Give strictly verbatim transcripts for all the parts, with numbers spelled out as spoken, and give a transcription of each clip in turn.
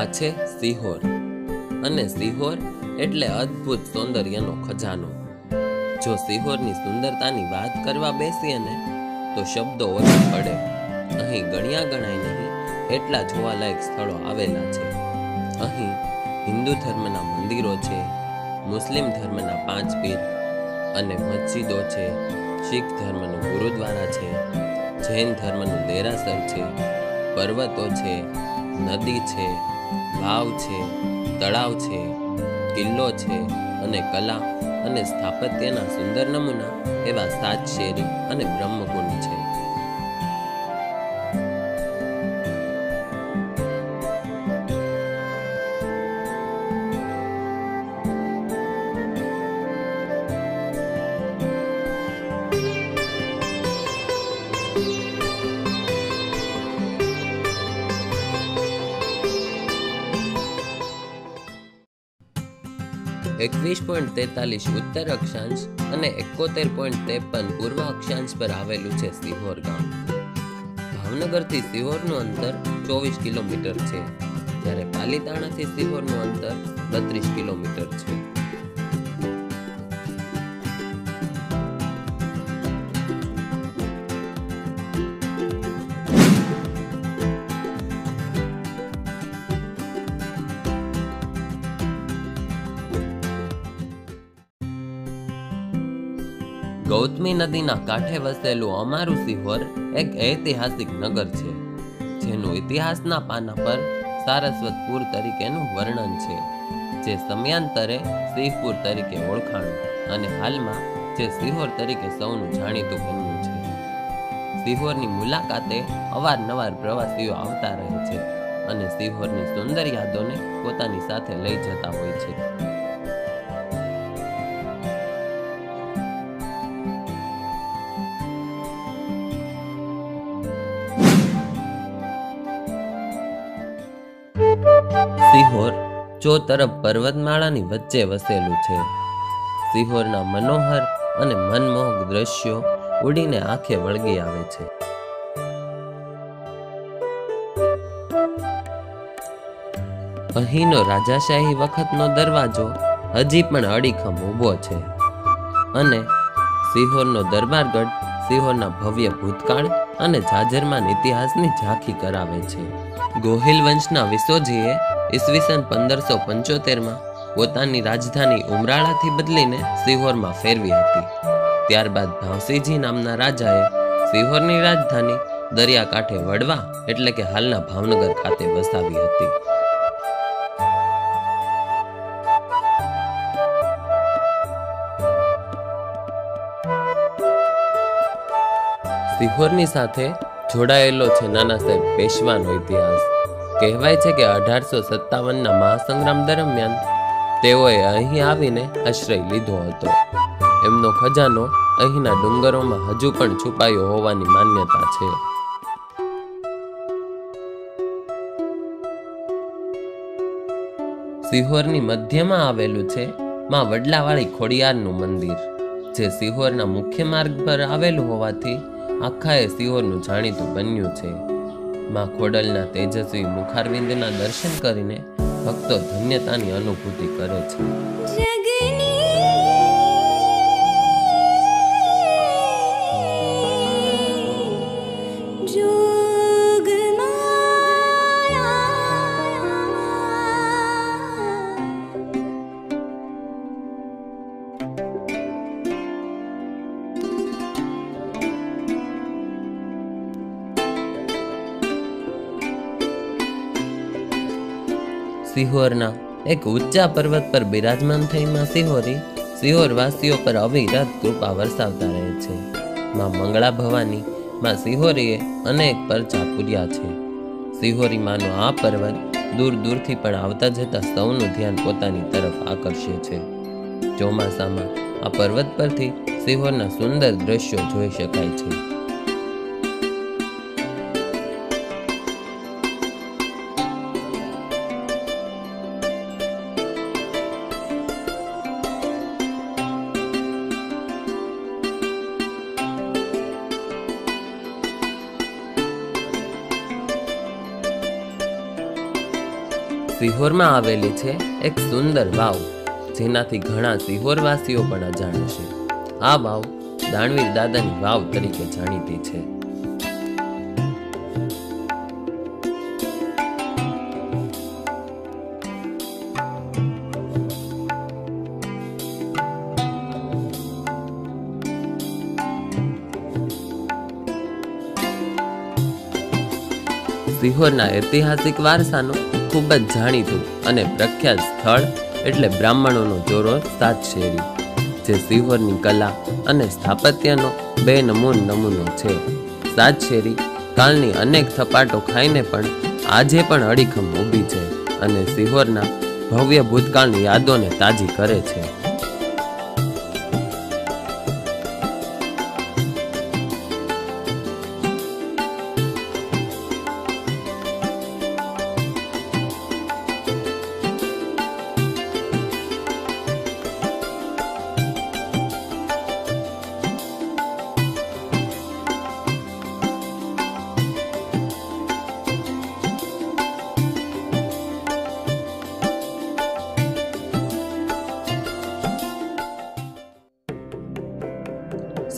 આ છે સિહોર, અને સિહોર એટલે અદ્ભુત સૌંદર્યનો ખજાનો। જો સિહોરની સુંદરતાની વાત કરવા બેસીએ ને તો શબ્દો ઓછા પડે। અહીં ગણ્યા ગણાય નહીં એટલા જોવાલાયક સ્થળો આવેલા છે। અહીં હિન્દુ ધર્મના મંદિરો છે, મુસ્લિમ ધર્મના પાંચ પીર અને મસ્જિદો છે, શીખ ધર્મનું ગુરુદ્વારા છે, જૈન ધર્મનું દેરાસર છે, પર્વતો છે, નદી છે, વાવ છે, તળાવ છે, કિલ્લો છે અને કલા અને સ્થાપત્યના સુંદર નમૂના એવા સાત શેરી અને બ્રહ્મકુંડ છે। એકવીસ પોઈન્ટ તેતાલીસ ઉત્તર અક્ષાંશ અને એકોતેર પોઈન્ટ ત્રેપન પૂર્વ અક્ષાંશ પર આવેલું છે સિહોર ગામ। ભાવનગરથી સિહોરનું અંતર ચોવીસ કિલોમીટર છે, જ્યારે પાલીતાણાથી સિહોરનું અંતર બત્રીસ કિલોમીટર છે। ગૌતમી નદીના કાંઠે વસેલું અમારું સિહોર એક ઐતિહાસિક નગર છે, જેનું ઇતિહાસના પાના પર સારસ્વતપુર તરીકેનું વર્ણન છે, જે સમયાંતરે સિહપુર તરીકે ઓળખાણું અને હાલમાં જે સિહોર તરીકે સૌનું જાણીતું બન્યું છે। સિહોરની મુલાકાતે અવારનવાર પ્રવાસીઓ આવતા રહે છે અને સિહોરની સુંદર યાદોને પોતાની સાથે લઈ જતા હોય છે। સિહોર ચોતરફ પર્વતમાળાની વચ્ચે વસેલું છે। સિહોરના મનોહર અને મનમોહક દ્રશ્યો ઉડીને આંખે વળગી આવે છે। અહીંનો રાજાશાહી વખતનો દરવાજો હજી પણ અડીખમ ઊભો છે અને સિહોરનો દરબારગઢ સિહોરના ભવ્ય ભૂતકાળ અને જાજરમાન ઇતિહાસની ઝાંખી કરાવે છે। ગોહિલ વંશના વિસોજીએ ઈસવીસન પંદરસો પંચોતેરમાં પોતાની રાજધાની ઉમરાળાથી બદલીને સિહોરમાં ફેરવી હતી। ત્યારબાદ ભાવસિંહજી નામના રાજાએ સિહોરની રાજધાની દરિયાકાંઠે વડવા એટલે કે હાલના ભાવનગર ખાતે વસાવી હતી। સિહોરની સાથે જોડાયેલો છે નાના સાહેબ પેશવાનો ઇતિહાસ। કહેવાય છે કે અઢારસો સત્તાવનના મહાસંગ્રામ દરમિયાન તેઓએ અહીં આવીને આશ્રય લીધો હતો। એમનો ખજાનો અહીંના ડુંગરોમાં હજુ પણ છુપાયો હોવાની માન્યતા છે। સિહોરની મધ્યમાં આવેલું છે માં વડલાવાળી ખોડિયારનું મંદિર, જે સિહોરના મુખ્ય માર્ગ પર આવેલું હોવાથી આખાએ સિહોરનું જાણીતું બન્યું છે। માં ખોડલના તેજસ્વી મુખારવિંદના દર્શન કરીને ભક્તો ધન્યતાની અનુભૂતિ કરે છે। સિહોરના એક ઊંચા પર્વત પર બિરાજમાન થઈ માં સિહોરી સિહોરવાસીઓ પર અવિરત કૃપા વરસાવતા રહે છે। માં મંગળા ભવાની માં સિહોરીએ અનેક પરચા પૂર્યા છે। સિહોરી માનો આ પર્વત દૂર દૂરથી પણ આવતા જતા સૌનું ધ્યાન પોતાની તરફ આકર્ષે છે। ચોમાસામાં આ પર્વત પરથી સિહોરના સુંદર દ્રશ્યો જોઈ શકાય છે। સિહોરમાં આવેલી છે એક સુંદર વાવ, જેનાથી ઘણા સિહોરવાસીઓ પણ અજાણ છે. આ વાવ દાનવીર દાદાની વાવ તરીકે જાણીતી છે. સિહોરના ઐતિહાસિક વારસાનું ખૂબ જ જાણીતું અને પ્રખ્યાત સ્થળ એટલે બ્રાહ્મણોનો જોરો સાત શેરી, જે સિહોરની કલા અને સ્થાપત્યનો બે નમૂન નમૂનો છે. સાત શેરી કાલની અનેક થપાટો ખાઈને પણ આજે પણ અડીખમ ઊભી છે અને સિહોરના ભવ્ય ભૂતકાળની યાદોને તાજી કરે છે.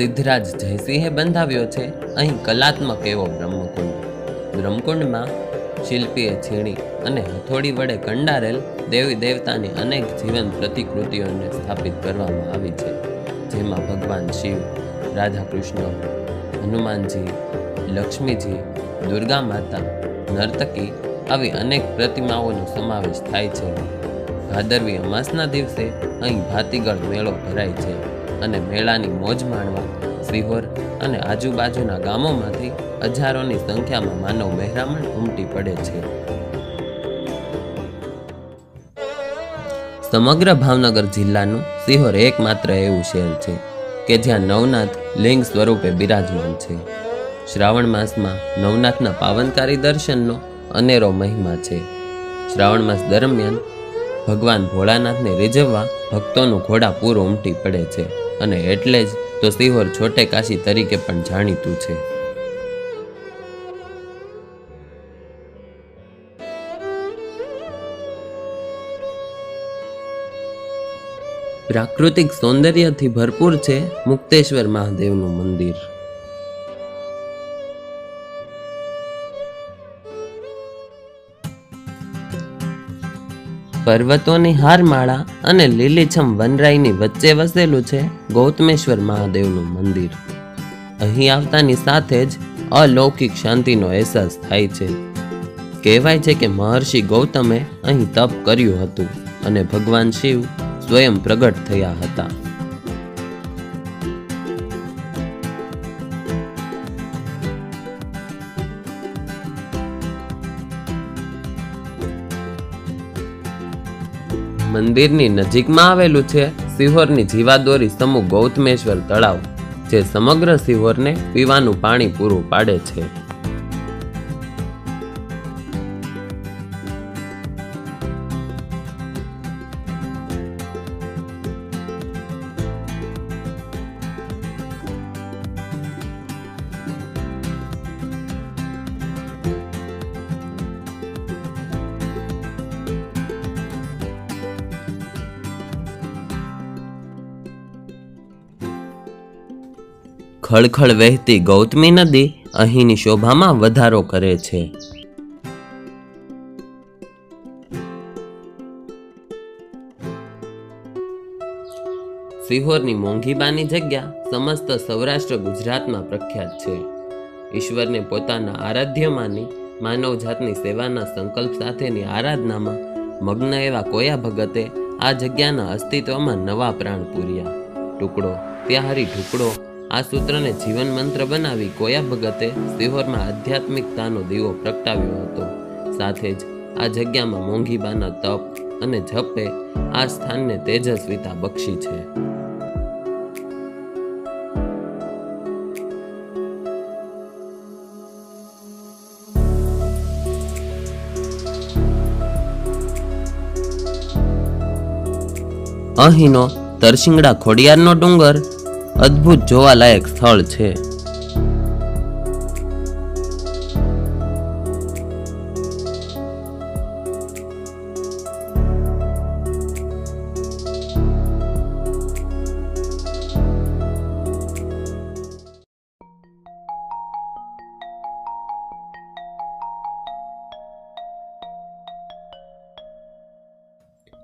સિદ્ધરાજ જયસિંહે બંધાવ્યો છે અહીં કલાત્મક એવો બ્રહ્મકુંડ. બ્રહ્મકુંડમાં શિલ્પીએ છીણી અને હથોડી વડે કંડારેલ દેવી દેવતાની અનેક જીવંત પ્રતિકૃતિઓને સ્થાપિત કરવામાં આવી છે, જેમાં ભગવાન શિવ, રાધાકૃષ્ણ, હનુમાનજી, લક્ષ્મીજી, દુર્ગા માતા, નર્તકી આવી અનેક પ્રતિમાઓનો સમાવેશ થાય છે. ભાદરવી અમાસના દિવસે અહીં ભાતીગળ મેળો ભરાય છે અને મેળાની મોજ માણવા સિહોર અને આજુબાજુના ગામોમાંથી હજારોની સંખ્યામાં માનવ મહેરામણ ઉમટી પડે છે. સમગ્ર ભાવનગર જિલ્લાનું સિહોર એકમાત્ર એવું શહેર છે કે જ્યાં નવનાથ લિંગ સ્વરૂપે બિરાજમાન છે. શ્રાવણ માસમાં નવનાથના પાવનકારી દર્શનનો અનેરો મહિમા છે. શ્રાવણ માસ દરમિયાન ભગવાન ભોળાનાથને રીઝવવા ભક્તોનું ઘોડાપૂર ઉમટી પડે છે અને એટલે જ તો સિહોર છોટે કાશી તરીકે પણ જાણીતું છે. પ્રાકૃતિક સૌંદર્યથી ભરપૂર છે મુક્તેશ્વર મહાદેવનું મંદિર. પર્વતોની હારમાળા અને લીલીછમ વનરાઈની વચ્ચે વસેલું છે ગૌતમેશ્વર મહાદેવનું મંદિર. અહીં આવતાની સાથે જ અલૌકિક શાંતિનો અહેસાસ થાય છે. કહેવાય છે કે મહર્ષિ ગૌતમે અહીં તપ કર્યું હતું અને ભગવાન શિવ સ્વયં પ્રગટ થયા હતા. મંદિરની નજીકમાં આવેલું છે સિહોરની જીવાદોરી સમૂહ ગૌતમેશ્વર તળાવ, જે સમગ્ર સિહોરને પીવાનું પાણી પૂરું પાડે છે. ખળખળ વહેતી ગૌતમી નદી અહીંની શોભામાં વધારો કરે છે. સિહોરની મોંઘીબાની જગ્યા સમસ્ત સૌરાષ્ટ્ર ગુજરાતમાં પ્રખ્યાત છે. ઈશ્વરને પોતાના આરાધ્ય માની માનવજાતની સેવાના સંકલ્પ સાથેની આરાધનામાં મગ્ન એવા કોયા ભગતે આ જગ્યાના અસ્તિત્વમાં નવા પ્રાણ પૂર્યા. ટુકડો ત્યાં હરી ઢુકડો આ સૂત્રને જીવન મંત્ર બનાવી કોયા ભગતે સિહોરમાં આધ્યાત્મિકતાનો દીવો પ્રગટાવ્યો હતો. સાથે જ આ જગ્યામાં મોંઘીબાના તપ અને જપે આ સ્થાનને તેજસ્વીતા બક્ષી છે. અહીંનો તરશિંગડા ખોડિયારનો ડુંગર અદ્ભુત જોવાલાયક સ્થળ છે.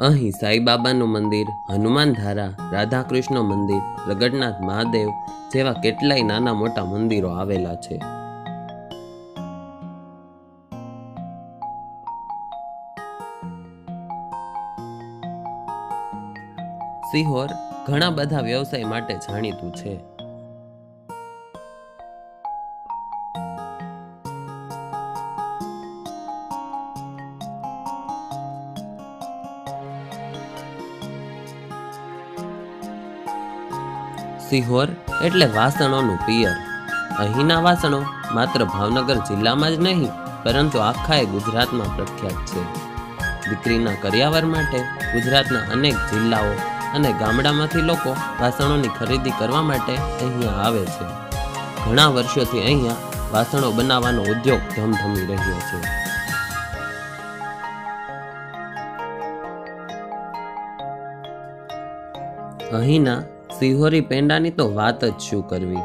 અહીં સાઈ બાબાનું મંદિર, હનુમાન ધારા, રાધાકૃષ્ણ મંદિર, પ્રગટનાથ મહાદેવ જેવા કેટલાય નાના મોટા મંદિરો આવેલા છે. સિહોર ઘણા બધા વ્યવસાય માટે જાણીતું છે. સિહોર એટલે વાસણોનું પિયર. અહીંના વાસણો માત્ર ભાવનગર જિલ્લામાં જ નહીં પરંતુ આખા ગુજરાતમાં પ્રખ્યાત છે. દીકરીના કરિયાવર માટે ગુજરાતના અનેક જિલ્લાઓ અને ગામડામાંથી લોકો વાસણોની ખરીદી કરવા માટે અહીંયા આવે છે. ઘણા વર્ષોથી અહીંયા વાસણો બનાવવાનો ઉદ્યોગ ધમધમી રહ્યો છે. અહીંના સિહોરી પેંડાની તો વાત જ શું કરવી,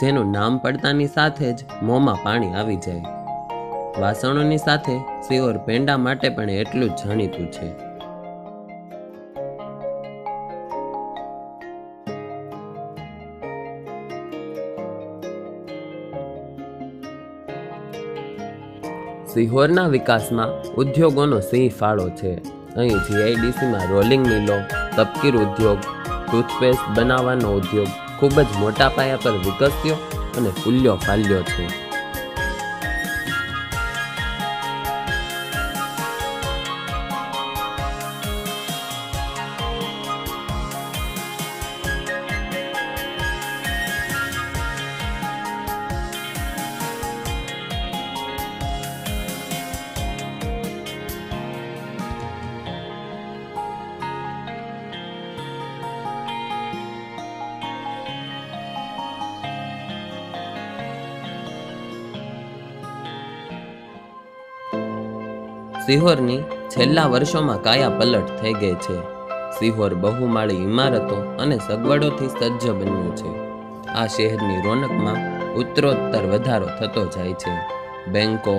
જેનું નામ પડતાની સાથે જ મોંમાં પાણી આવી જાય. વાસણોની સાથે સિહોર પેંડા માટે પણ એટલું જ જાણીતું છે. સિહોરના વિકાસમાં ઉદ્યોગોનો સિંહ ફાળો છે. અહીં જીઆઈડીસીમાં રોલિંગ મિલો, તપકીર ઉદ્યોગ, ટૂથપેસ્ટ બનાવવાનો ઉદ્યોગ ખૂબ જ મોટા પાયા પર વિકસ્યો અને ફૂલ્યો ફાલ્યો છે. સિહોરની છેલ્લા વર્ષોમાં કાયા પલટ થઈ ગઈ છે. સિહોર બહુમાળી ઇમારતો અને સગવડોથી સજ્જ બન્યું છે. આ શહેરની રોનકમાં ઉત્તરોત્તર વધારો થતો જાય છે. બેન્કો,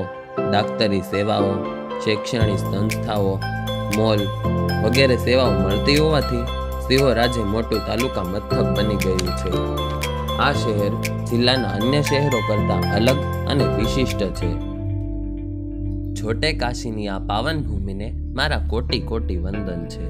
ડાક્ટરી સેવાઓ, શૈક્ષણિક સંસ્થાઓ, મોલ વગેરે સેવાઓ મળતી હોવાથી સિહોર આજે મોટું તાલુકા મથક બની ગયું છે. આ શહેર જિલ્લાના અન્ય શહેરો કરતાં અલગ અને વિશિષ્ટ છે. छोटे काशीनी आ पावन भूमि ने मारा कोटि कोटि वंदन छे।